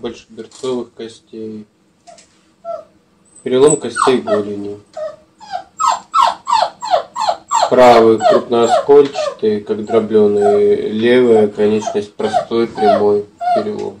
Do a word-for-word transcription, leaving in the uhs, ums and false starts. большеберцовых костей, перелом костей голени. Правый крупнооскольчатый, как дробленый, левая конечность простой прямой перелом.